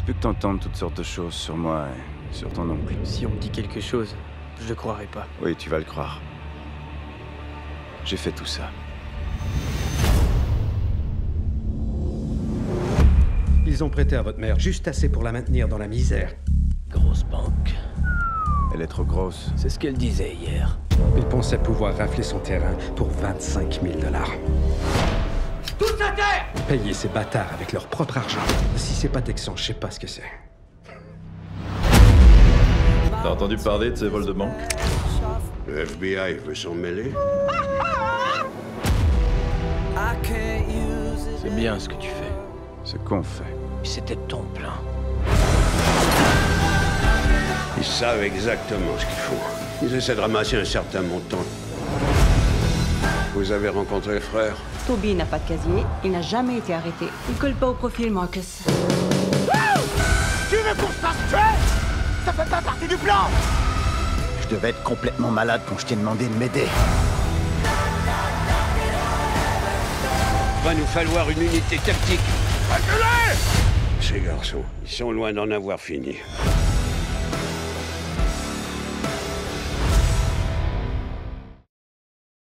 se peut que t'entendes toutes sortes de choses sur moi et sur ton oncle. Si on me dit quelque chose, je le croirai pas. Oui, tu vas le croire. J'ai fait tout ça. Ils ont prêté à votre mère juste assez pour la maintenir dans la misère. Grosse banque. Elle est trop grosse. C'est ce qu'elle disait hier. Ils pensaient pouvoir rafler son terrain pour 25 000 $. Toute la terre! Payer ces bâtards avec leur propre argent. Si c'est pas texan, je sais pas ce que c'est. T'as entendu parler de ces vols de banque? Le FBI veut s'en mêler. C'est bien ce que tu fais. Ce qu'on fait. C'était ton plein. Ils savent exactement ce qu'il faut. Ils essaient de ramasser un certain montant. Vous avez rencontré le frère? Toby n'a pas de casier, il n'a jamais été arrêté. Il colle pas au profil, Marcus. Wow! Tu veux qu'on se fasse tuer? Ça fait pas partie du plan! Je devais être complètement malade quand je t'ai demandé de m'aider. Va nous falloir une unité tactique. Ces garçons, ils sont loin d'en avoir fini.